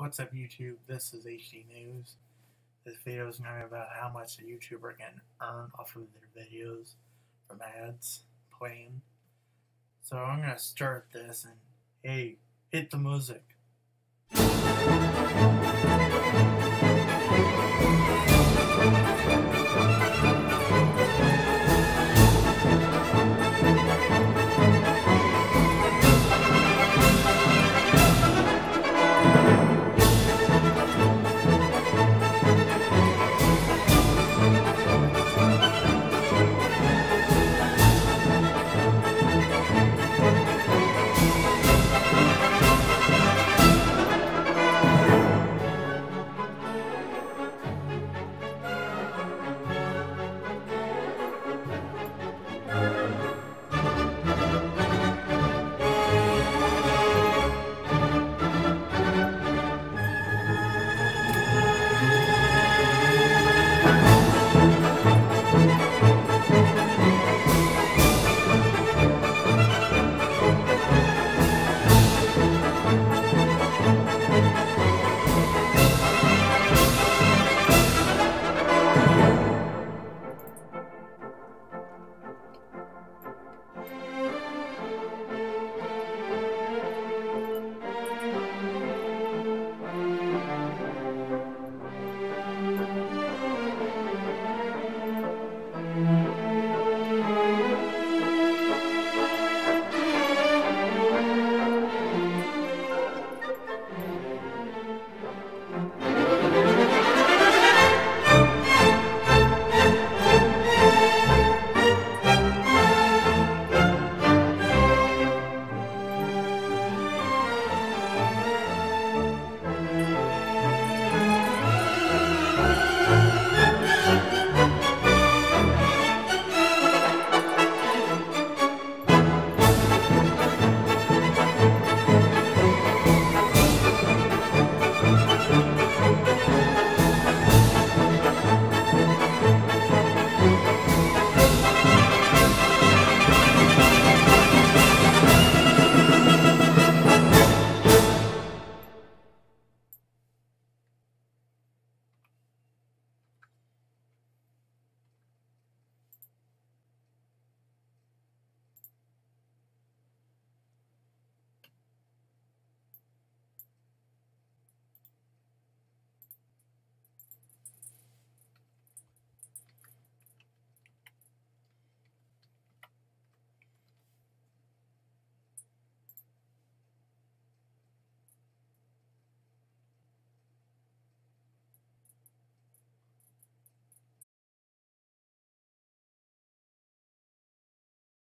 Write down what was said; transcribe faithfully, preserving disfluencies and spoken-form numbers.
What's up, YouTube? This is H D News. This video is going to be about how much a YouTuber can earn off of their videos from ads playing. So I'm going to start this and, hey, hit the music.